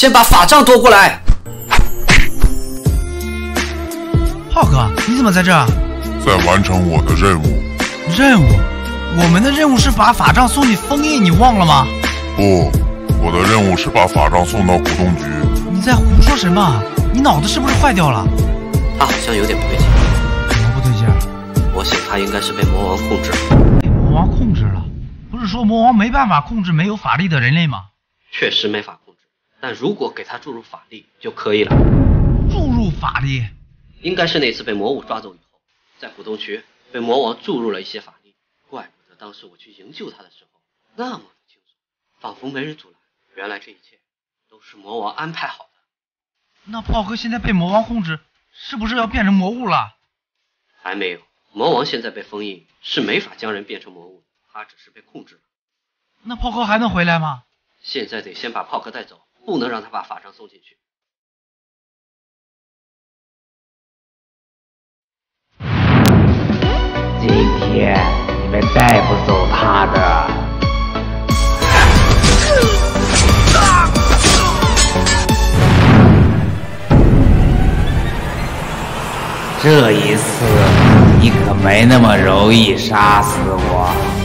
先把法杖夺过来。浩哥，你怎么在这儿？在完成我的任务。任务？我们的任务是把法杖送你封印，你忘了吗？不，我的任务是把法杖送到胡同局。你在胡说什么？你脑子是不是坏掉了？他好像有点不对劲。怎么不对劲？我想他应该是被魔王控制了。被魔王控制了？不是说魔王没办法控制没有法力的人类吗？确实没法控制，但如果给他注入法力就可以了。注入法力？应该是那次被魔物抓走以后，在浦东区被魔王注入了一些法力，怪不得当时我去营救他的时候那么的轻松，仿佛没人阻拦。原来这一切都是魔王安排好的。那炮哥现在被魔王控制，是不是要变成魔物了？还没有，魔王现在被封印，是没法将人变成魔物的，他只是被控制了。那炮哥还能回来吗？现在得先把炮哥带走，不能让他把法杖送进去。今天你们带不走他的。这一次你可没那么容易杀死我。